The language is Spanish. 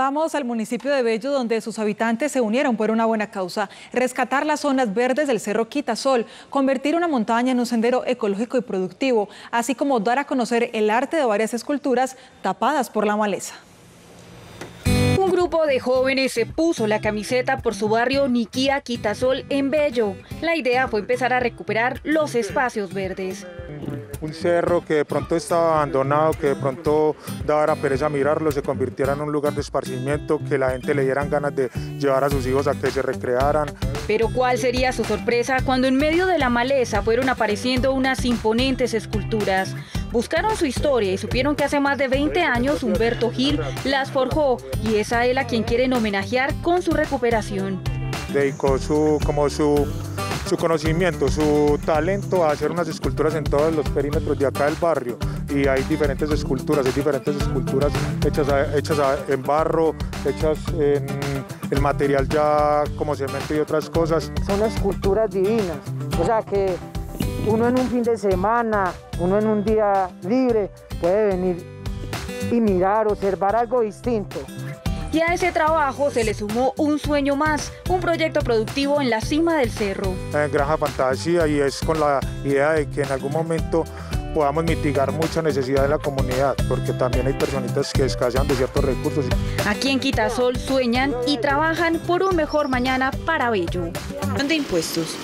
Vamos al municipio de Bello, donde sus habitantes se unieron por una buena causa: rescatar las zonas verdes del Cerro Quitasol, convertir una montaña en un sendero ecológico y productivo, así como dar a conocer el arte de varias esculturas tapadas por la maleza. Un grupo de jóvenes se puso la camiseta por su barrio Niquía Quitasol en Bello. La idea fue empezar a recuperar los espacios verdes. Un cerro que de pronto estaba abandonado, que de pronto daba pereza mirarlo, se convirtiera en un lugar de esparcimiento, que la gente le dieran ganas de llevar a sus hijos a que se recrearan. Pero ¿cuál sería su sorpresa cuando en medio de la maleza fueron apareciendo unas imponentes esculturas? Buscaron su historia y supieron que hace más de 20 años Humberto Gil las forjó, y es a él a quien quieren homenajear con su recuperación. Dedicó su conocimiento, su talento a hacer unas esculturas en todos los perímetros de acá del barrio, y hay diferentes esculturas hechas en barro, hechas en el material ya como cemento y otras cosas. Son esculturas divinas, o sea que uno en un fin de semana, uno en un día libre puede venir y mirar, observar algo distinto. Y a ese trabajo se le sumó un sueño más, un proyecto productivo en la cima del cerro. En Granja Fantasía, y es con la idea de que en algún momento podamos mitigar mucha necesidad de la comunidad, porque también hay personitas que escasean de ciertos recursos. Aquí en Quitasol sueñan y trabajan por un mejor mañana para Bello. De impuestos.